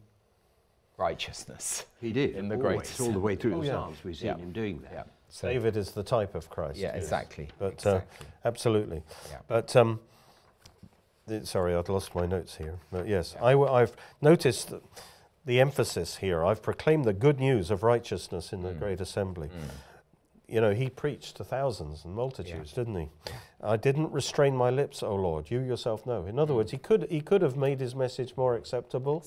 righteousness. He did. In the greatest. All the way through the Psalms, we've seen him doing that. Yeah. So David is the type of Christ. Yeah, exactly. But, exactly. Absolutely. Yeah. But, sorry, I'd lost my notes here. But yes, yeah. I've noticed that the emphasis here. I've proclaimed the good news of righteousness in the great assembly. Mm. You know, he preached to thousands and multitudes, didn't he? I didn't restrain my lips, O Lord, you yourself know. In other words, he could have made his message more acceptable,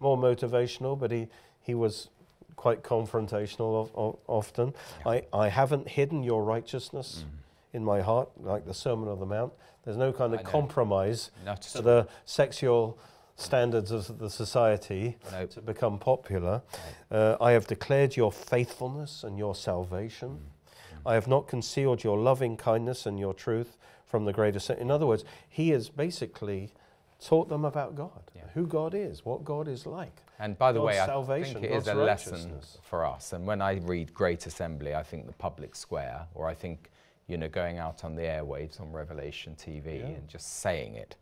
more motivational, but he was quite confrontational often. Yeah. I haven't hidden your righteousness in my heart, like the Sermon on the Mount. There's no kind of compromise to the sexual standards of the society to become popular. I have declared your faithfulness and your salvation. I have not concealed your loving kindness and your truth from the greater sin. In other words, he has basically taught them about God, who God is, what God is like. And by the way, I think it is a lesson for us. And when I read Great Assembly, I think the public square, or I think, you know, going out on the airwaves on Revelation TV and just saying it.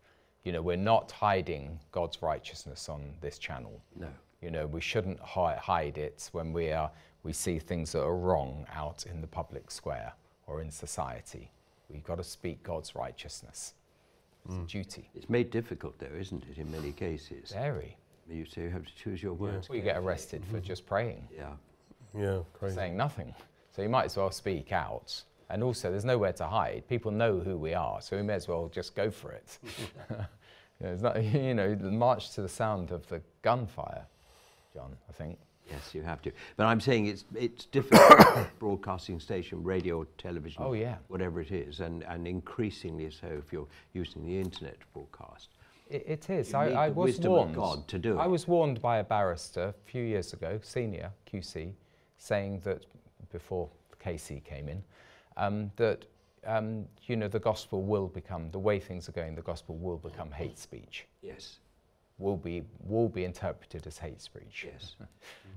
You know, we're not hiding God's righteousness on this channel. No. You know, we shouldn't hide it when we see things that are wrong out in the public square or in society. We've got to speak God's righteousness. It's a duty. It's made difficult, though, isn't it, in many cases? Very. You say you have to choose your words. Well, you get arrested for just praying. Yeah. Yeah, crazy. Saying nothing. So you might as well speak out. And also, there's nowhere to hide. People know who we are, so we may as well just go for it. It's not, you know, march to the sound of the gunfire, John, I think. Yes, you have to. But I'm saying it's different broadcasting station, radio, or television, whatever it is, and increasingly so if you're using the internet to broadcast. It is. I was warned. God to do it. I was warned by a barrister a few years ago, senior QC, saying that before KC came in, you know, the gospel will become, the way things are going, the gospel will become hate speech. Yes. Will be interpreted as hate speech. Yes.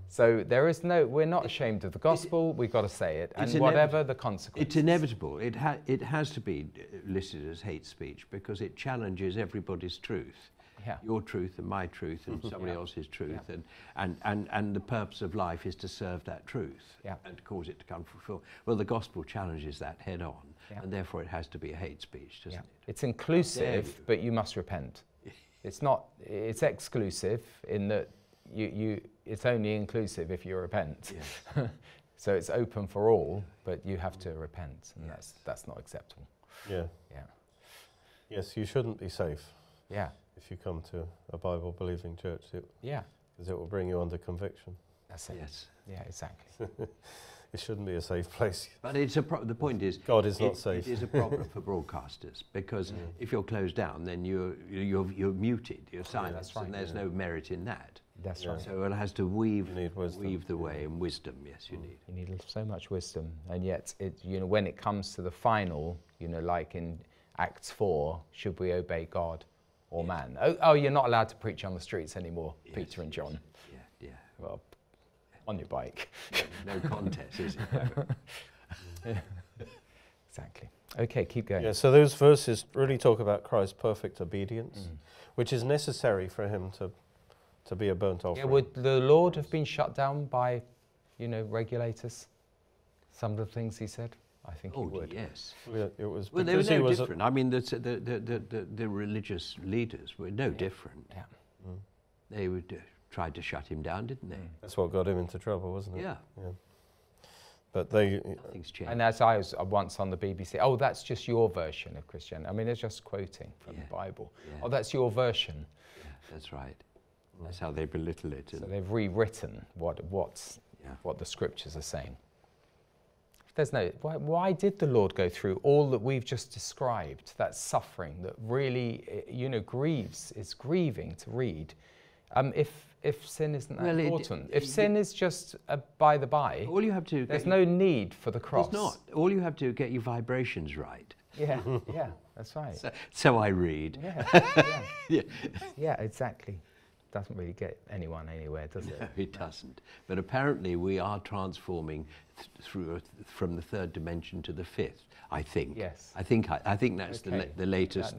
So there is no, we're not ashamed of the gospel, we've got to say it, and whatever the consequences. It's inevitable. It has to be listed as hate speech because it challenges everybody's truth. Yeah. Your truth and my truth and somebody else's truth, and the purpose of life is to serve that truth and cause it to come fulfilled. Well, the gospel challenges that head on, and therefore it has to be a hate speech, doesn't it? It's inclusive, but you must repent. It's not. It's exclusive in that you. It's only inclusive if you repent. Yes. So it's open for all, but you have to repent, and that's not acceptable. Yeah. Yeah. Yes, you shouldn't be safe. Yeah. If you come to a Bible-believing church, because it will bring you under conviction. That's it. Yes. Yeah, exactly. It shouldn't be a safe place. But it's the point is, God is not safe. It is a problem for broadcasters because if you're closed down, then you're muted. You're silenced, and there's no merit in that. That's right. So one has to weave the way in wisdom. Yes, you need. You need so much wisdom, and yet when it comes to the final, like in Acts 4, should we obey God or man? Oh, you're not allowed to preach on the streets anymore, yes, Peter and John. Yes. Yeah, yeah. Well, on your bike. No contest, is it? Yeah. Exactly. Okay, keep going. Yeah, so those verses really talk about Christ's perfect obedience, which is necessary for him to be a burnt offering. Yeah, would the Lord have been shut down by, regulators? Some of the things he said, I think he would. Yes. Yeah, it was. Well, they were no different. I mean, the religious leaders were no different. Yeah. Mm. They would tried to shut him down, didn't they? That's what got him into trouble, wasn't it? Yeah. Yeah. But nothing's changed. And as I was once on the BBC, oh, that's just your version of Christianity. I mean, they're just quoting from the Bible. Yeah. Oh, that's your version. Yeah, that's right. That's how they belittle it. So they've rewritten what the scriptures are saying. There's no. Why did the Lord go through all that we've just described? That suffering that really, grieves. It's grieving to read. If sin isn't that important, if sin is just by the by, all you have to there's no need for the cross. It's not. All you have to get your vibrations right. Yeah, yeah, that's right. So I read. Yeah, yeah. Yeah, exactly. Doesn't really get anyone anywhere, does it? No, it doesn't. But apparently we are transforming from the third dimension to the fifth. I think. Yes. I think that's okay. the latest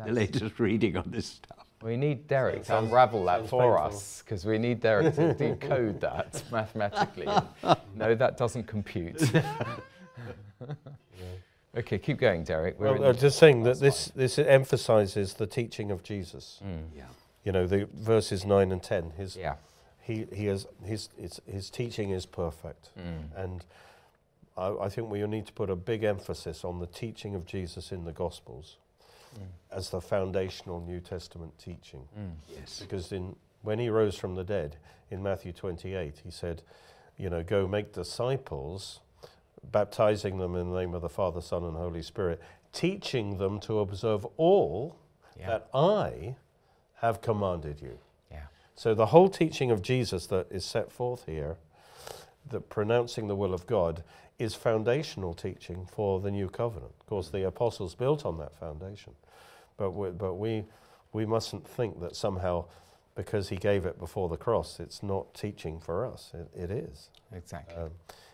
reading on this stuff. We need Derek to unravel that for us, because we need Derek to decode that mathematically. No, that doesn't compute. Okay, keep going, Derek. Well, I'm just saying that this emphasises the teaching of Jesus. Mm. Yeah. The verses 9 and 10. His his teaching is perfect, and I think we need to put a big emphasis on the teaching of Jesus in the Gospels. As the foundational New Testament teaching. Yes. Because when he rose from the dead in Matthew 28, he said, go make disciples, baptizing them in the name of the Father, Son, and Holy Spirit, teaching them to observe all that I have commanded you. Yeah. So the whole teaching of Jesus that is set forth here, the pronouncing the will of God, is foundational teaching for the new covenant. Of course, the apostles built on that foundation, but we mustn't think that somehow because he gave it before the cross, it's not teaching for us. It is. Exactly.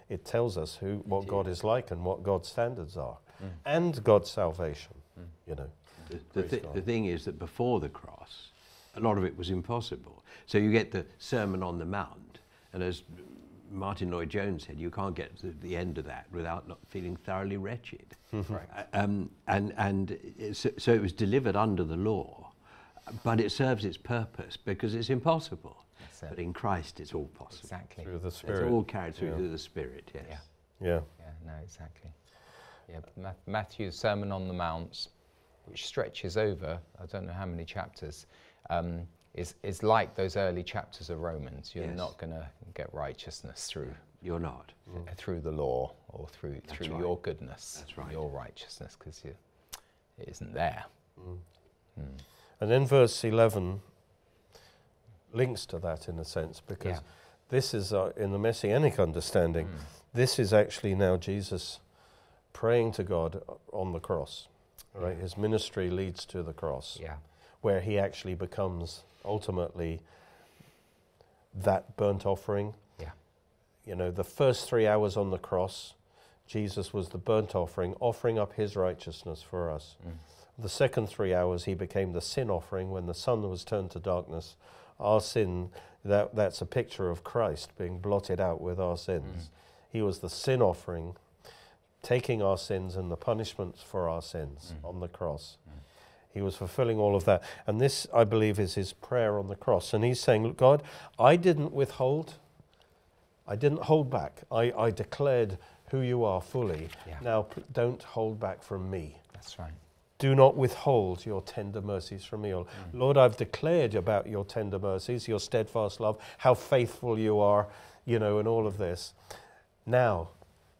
It tells us what God is like and what God's standards are, and God's salvation. The thing is that before the cross, a lot of it was impossible. So you get the Sermon on the Mount, and as Martin Lloyd-Jones said, you can't get to the end of that without not feeling thoroughly wretched. Right. So it was delivered under the law, but it serves its purpose because it's impossible. But in Christ, it's all possible. Exactly. Through the Spirit. It's all carried through the Spirit, yes. Yeah. Yeah. Yeah, no, exactly. Yeah, Matthew's Sermon on the Mount, which stretches over, I don't know how many chapters, is like those early chapters of Romans. You're not going to get righteousness through. You're not. Through the law or through your goodness. That's right. Your righteousness, because it isn't there. Mm. Mm. And then verse 11 links to that in a sense, because this is, in the Messianic understanding, this is actually now Jesus praying to God on the cross. Right? His ministry leads to the cross. Yeah. Where he actually becomes ultimately that burnt offering. Yeah. The first 3 hours on the cross, Jesus was the burnt offering, offering up his righteousness for us. Mm. The second 3 hours, he became the sin offering when the sun was turned to darkness. Our sin, that's a picture of Christ being blotted out with our sins. Mm. He was the sin offering, taking our sins and the punishments for our sins on the cross. Mm. He was fulfilling all of that. And this, I believe, is his prayer on the cross. And he's saying, look, God, I didn't withhold. I didn't hold back. I declared who you are fully. Yeah. Now, don't hold back from me. That's right. Do not withhold your tender mercies from me. Lord, I've declared about your tender mercies, your steadfast love, how faithful you are, and all of this. Now,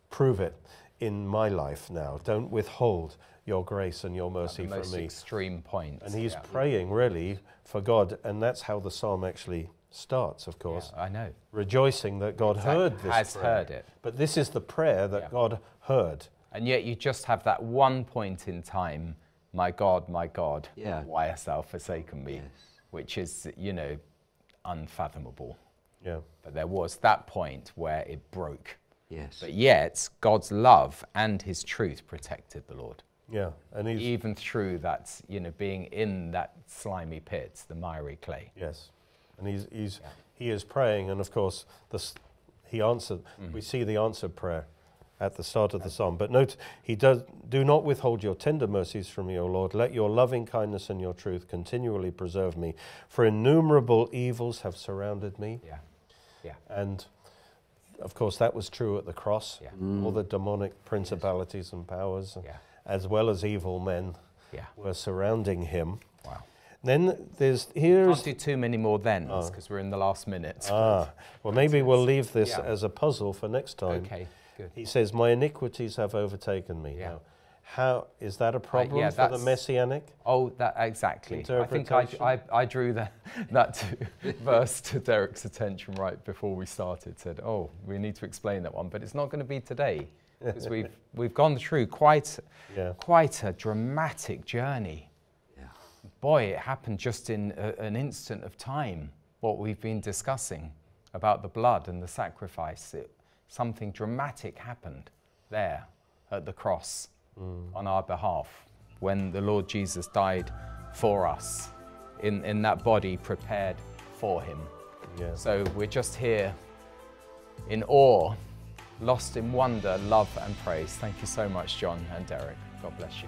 prove it in my life now. Don't withhold your grace and your mercy from me. Extreme point. And he's praying really for God, and that's how the psalm actually starts, of course. Yeah, I know. Rejoicing that God heard this has prayer. Heard it. But this is the prayer that God heard. And yet you just have that one point in time, my God, why hast thou forsaken me? Yes. Which is, you know, unfathomable. Yeah. But there was that point where it broke. Yes. But yet God's love and his truth protected the Lord. Yeah. And even through that, you know, being in that slimy pit, the miry clay. Yes. And he is praying, and of course he answered. We see the answered prayer at the start of the psalm. But note, he does, do not withhold your tender mercies from me, O Lord. Let your loving kindness and your truth continually preserve me. For innumerable evils have surrounded me. Yeah, yeah. And of course that was true at the cross. Yeah. All the demonic principalities and powers, as well as evil men, were surrounding him. Wow. Then there's here. Can't do too many more thens because we're in the last minute. Ah, well, maybe we'll leave this as a puzzle for next time. Okay, good. He says, "My iniquities have overtaken me." Yeah. Now, how is that a problem for the Messianic? Oh, that exactly. I think I drew that verse to Derek's attention right before we started. Said, "Oh, we need to explain that one," but it's not going to be today because we've gone through quite a dramatic journey. Boy, it happened just in an instant of time, what we've been discussing about the blood and the sacrifice. Something dramatic happened there at the cross on our behalf when the Lord Jesus died for us in that body prepared for him. Yeah. So we're just here in awe, lost in wonder, love and praise. Thank you so much, John and Derek. God bless you.